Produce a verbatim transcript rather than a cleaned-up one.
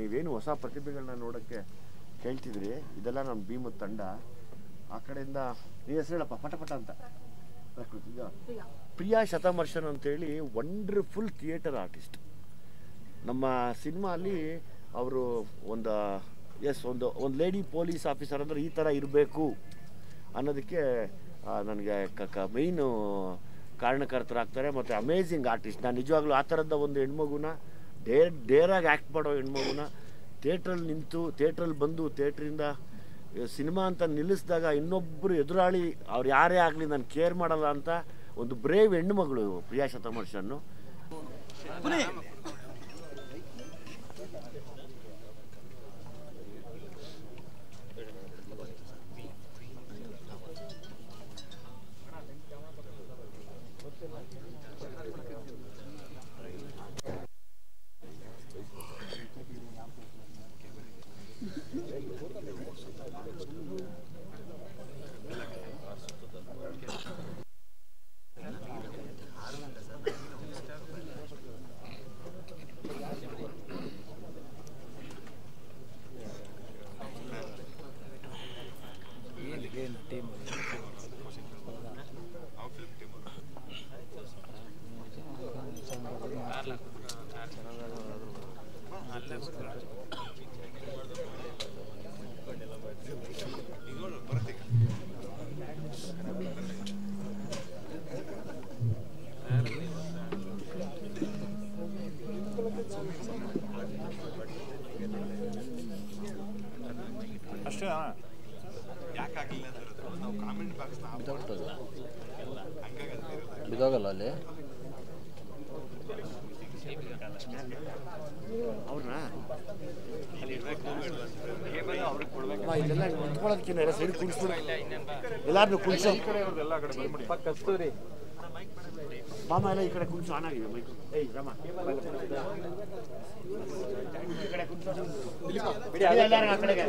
ನೀವೇನು ಹೊಸ ಪ್ರತಿಭೆಗಳನ್ನು ನೋಡಕ್ಕೆ ಹೇಳ್ತಿದ್ರಿ ಇದೆಲ್ಲ ನಮ್ಮ ಭೀಮು ತಂಡ ಆ ಕಡೆಯಿಂದ ನೀ ಹೆಸರೇಳಪ್ಪ ಪಟಪಟ ಅಂತ ಪ್ರಿಯಾ ಶತಮರ್ಷನ್ ಅಂತ ಹೇಳಿ ವಂಡರ್ಫುಲ್ ಥಿಯೇಟರ್ ಆರ್ಟಿಸ್ಟ್ ನಮ್ಮ ಸಿನಿಮಾ ಅಲ್ಲಿ ಅವರು ಒಂದು ಎಸ್ ಒಂದು ಒಂದು ಲೇಡಿ ಪೊಲೀಸ್ ಆಫೀಸರ್ ಅಂದ್ರೆ ಈ ತರ ಇರಬೇಕು ಅನ್ನೋದಕ್ಕೆ ನನಗೆ ಮೇನ್ ಕಾರಣಕರ್ತರಾಗ್ತಾರೆ ಮತ್ತೆ ಅಮೇಜಿಂಗ್ ಆರ್ಟಿಸ್ಟ್ ನಾನು ನಿಜವಾಗ್ಲೂ ಆ ತರದ ಒಂದು ಹೆಣ್ಮಗುನ ಡೇರ್ ಡೇರಾಗಿ ಆ್ಯಕ್ಟ್ ಮಾಡೋ ಹೆಣ್ಮಗುನ ಥಿಯೇಟ್ರಲ್ಲಿ ನಿಂತು ಥಿಯೇಟ್ರಲ್ಲಿ ಬಂದು ಥಿಯೇಟ್ರಿಂದ ಸಿನಿಮಾ ಅಂತ ನಿಲ್ಲಿಸಿದಾಗ ಇನ್ನೊಬ್ಬರು ಎದುರಾಳಿ ಅವ್ರು ಯಾರೇ ಆಗಲಿ ನಾನು ಕೇರ್ ಮಾಡಲ್ಲ ಅಂತ ಒಂದು ಬ್ರೇವ್ ಹೆಣ್ಣುಮಗಳು ಪ್ರಿಯಾ ಶತಮರ್ಷನ್ನು ಎಲ್ಲಾರು ಕುಣಿಸೋ ಕಸ್ತೂರಿ ಮಾಮ ಎಲ್ಲ ಈ ಕಡೆ ಕುಣಿಸೋ ಆನಾಗಿದೆ ಮೈಕ್ ಏಯ್ ರಾಮ ಈ ಕಡೆ ಕುಣಿಸೋ ಎಲ್ಲಾರು ಆ ಕಡೆಗೆ